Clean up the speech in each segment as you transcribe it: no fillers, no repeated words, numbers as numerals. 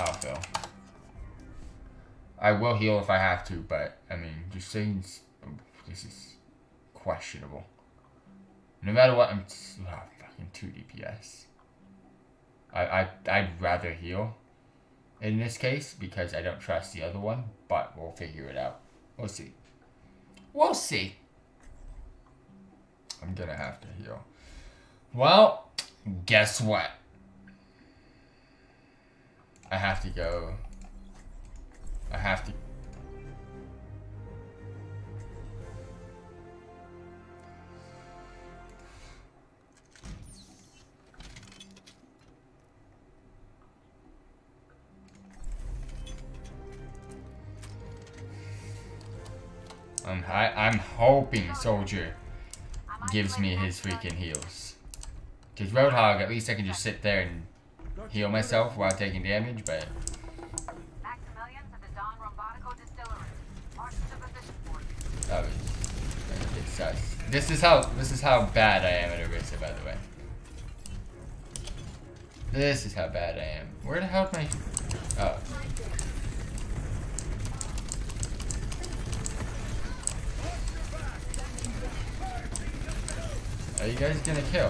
I'll heal. I will heal if I have to, but, I mean, just saying this is questionable. No matter what, I'm fucking 2 DPS. I'd rather heal in this case because I don't trust the other one, but we'll figure it out. We'll see. We'll see. I'm gonna have to heal. Well, guess what? I have to go. I have to. I'm hoping Soldier gives me his freaking heals. Because Roadhog, at least I can just sit there and heal myself while taking damage, but... That was... It sucks. This is how bad I am at Orisa, by the way. This is how bad I am. Where the hell am I... Oh. Are you guys gonna kill?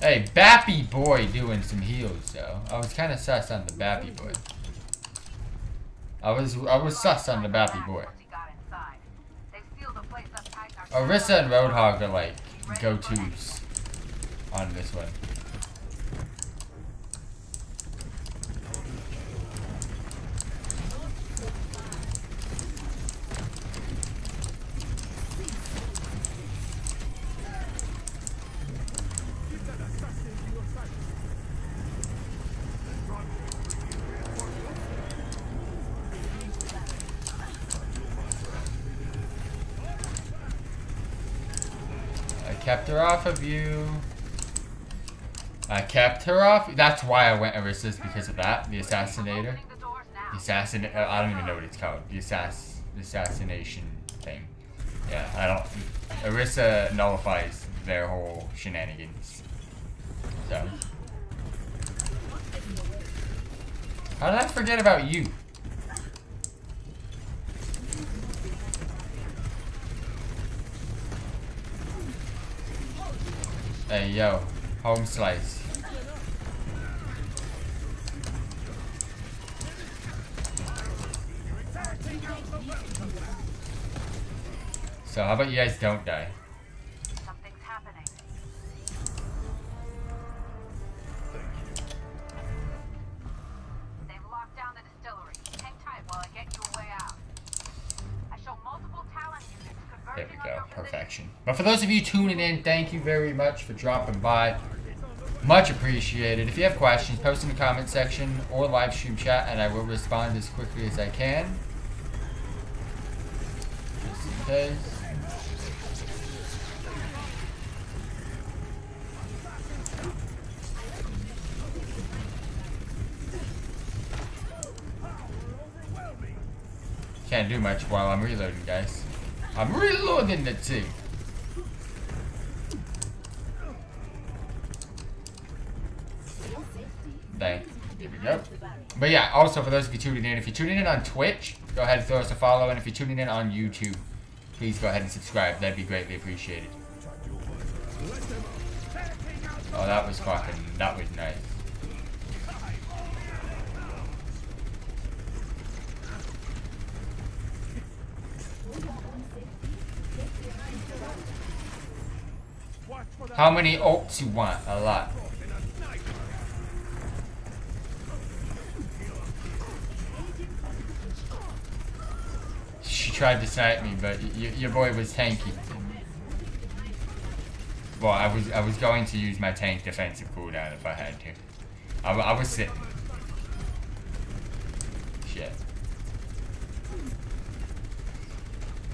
Hey, Bappy Boy doing some heals though. I was kinda sus on the Bappy Boy. I was sus on the Bappy Boy. Orisa and Roadhog are like go-tos on this one. Kept her off of you. I kept her off. That's why I went Orisa, because of that. The assassinator. The assassin. I don't even know what it's called. The assassination thing. Yeah, I don't. Orisa nullifies their whole shenanigans. So. How did I forget about you? Hey, yo, home slice. So how about you guys don't die? Something's happening. They've locked down the distillery. Hang tight while I get you a way out. I show multiple talent units converging on your position. There we go, perfection. But for those of you tuning in, thank you very much for dropping by. Much appreciated. If you have questions, post in the comment section or live stream chat, and I will respond as quickly as I can. Just in case. Can't do much while I'm reloading, guys. I'm reloading the team. But yeah, also for those of you tuning in, if you're tuning in on Twitch, go ahead and throw us a follow. And if you're tuning in on YouTube, please go ahead and subscribe. That'd be greatly appreciated. Oh, that was fucking, that was nice. How many ults you want? A lot. Tried to snipe me, but your boy was tanky. Well, I was going to use my tank defensive cooldown if I had to. I was sitting. Shit.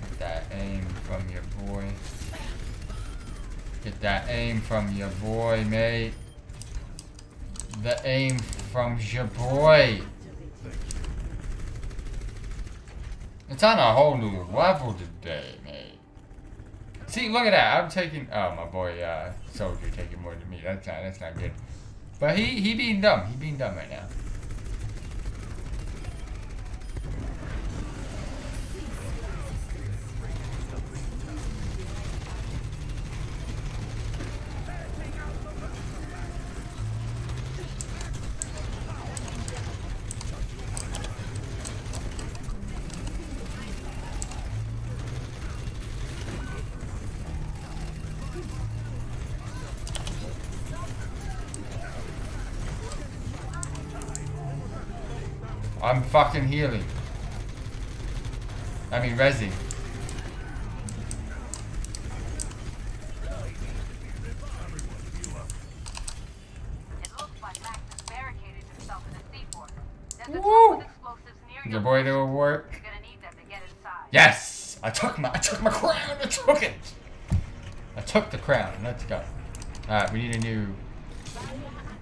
Get that aim from your boy. Get that aim from your boy, mate. the aim from your boy. It's on a whole new level today, mate. See, look at that. I'm taking... Oh, my boy, Soldier taking more than me. That's not good. But he being dumb. He being dumb right now. I'm fucking healing. I mean, resing. Woo! Your boy do a work. You're gonna need them to get inside. Yes! I took my crown. I took it. I took the crown. Let's go. All right, we need a new.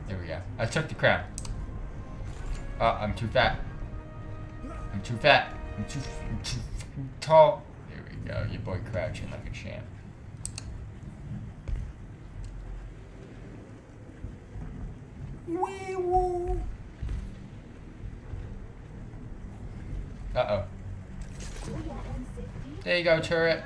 There we go. I took the crown. I'm too fat. I'm too fat. I'm too tall. There we go. Your boy crouching like a champ. Wee woo. Uh oh. There you go, turret.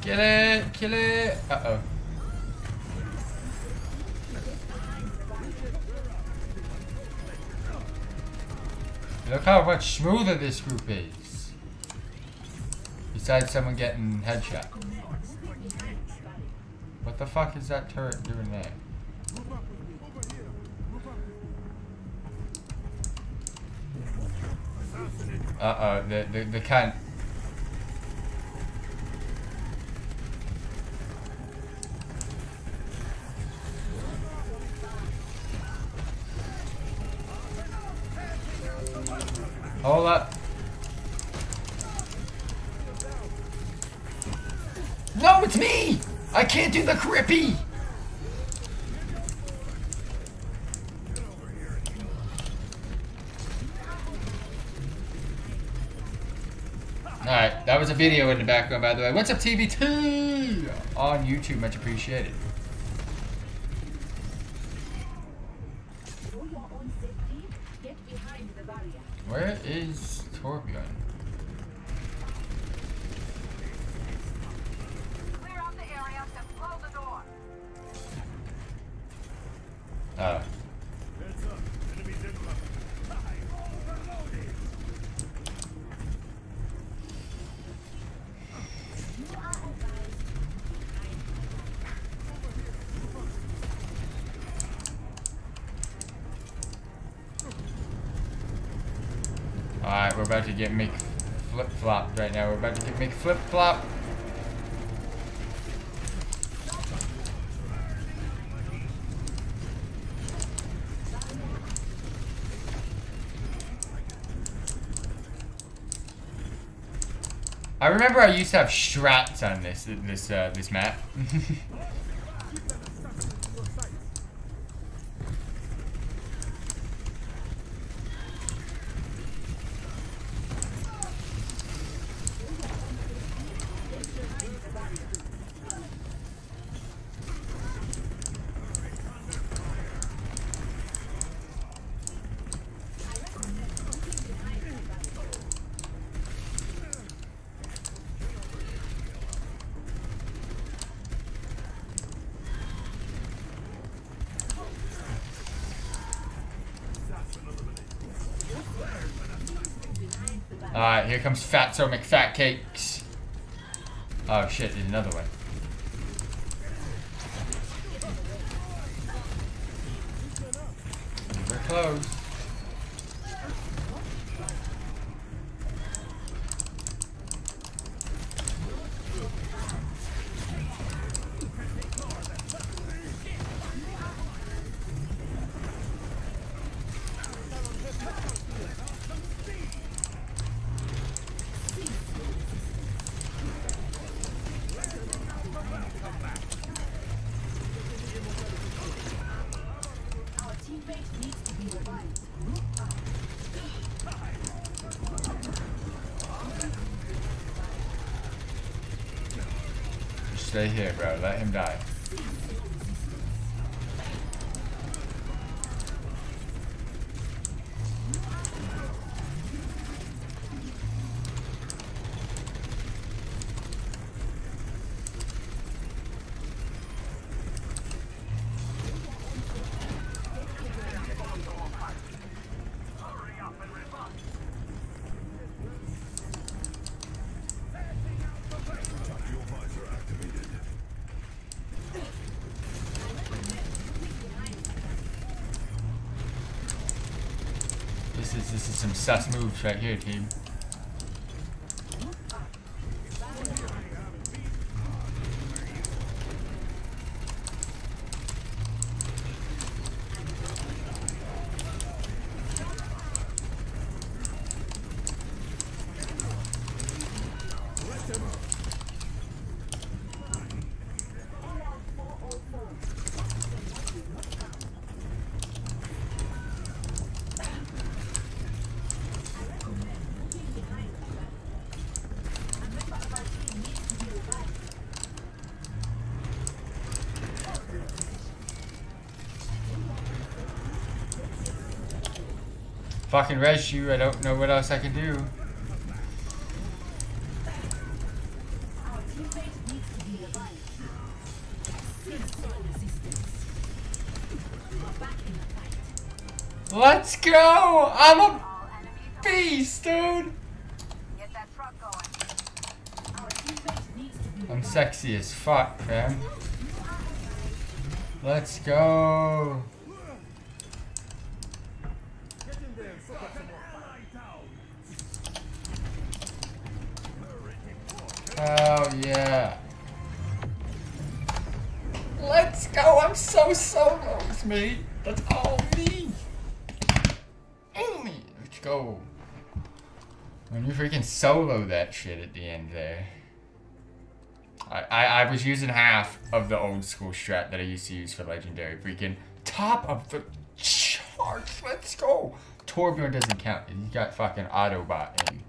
Kill it! Kill it! Uh-oh. Look how much smoother this group is. Besides someone getting headshot. What the fuck is that turret doing there? Uh-oh, the cunt. Hold up. No, it's me! I can't do the crippy! Alright, that was a video in the background, by the way. What's up, TVT? On YouTube, much appreciated. Where is Torbjörn? Clear out the area and close the door. Oh. Alright, we're about to get Mick flip-flopped right now. We're about to get Mick flip-flop. I remember I used to have strats on this map. Alright, here comes Fatso McFatcakes. Oh shit, there's another one. We're close. Stay here, bro. Let him die. This is some sus moves right here, team. Fucking res you, I don't know what else I can do. Let's go! I'm a beast, dude! I'm sexy as fuck, fam. Let's go! Oh yeah. Let's go, I'm so solo. It's me. That's all me. Only. Let's go. When you freaking solo that shit at the end there. I was using half of the old school strat that I used to use for legendary. Freaking top of the charts. Let's go. Torbjörn doesn't count. He's got fucking Autobot in.